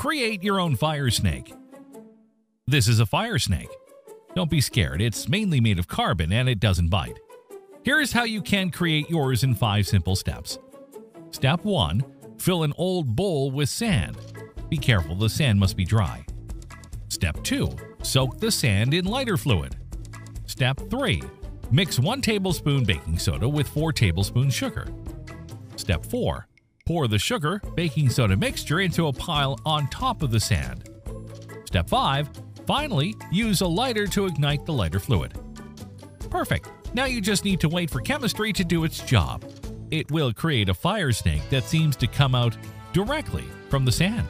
Create your own fire snake. This is a fire snake. Don't be scared, it's mainly made of carbon and it doesn't bite. Here is how you can create yours in 5 simple steps. Step 1. Fill an old bowl with sand. Be careful, the sand must be dry. Step 2. Soak the sand in lighter fluid. Step 3. Mix 1 tablespoon baking soda with 4 tablespoons sugar. Step 4. Pour the sugar, baking soda mixture into a pile on top of the sand. Step 5. Finally, use a lighter to ignite the lighter fluid. Perfect! Now you just need to wait for chemistry to do its job. It will create a fire snake that seems to come out directly from the sand.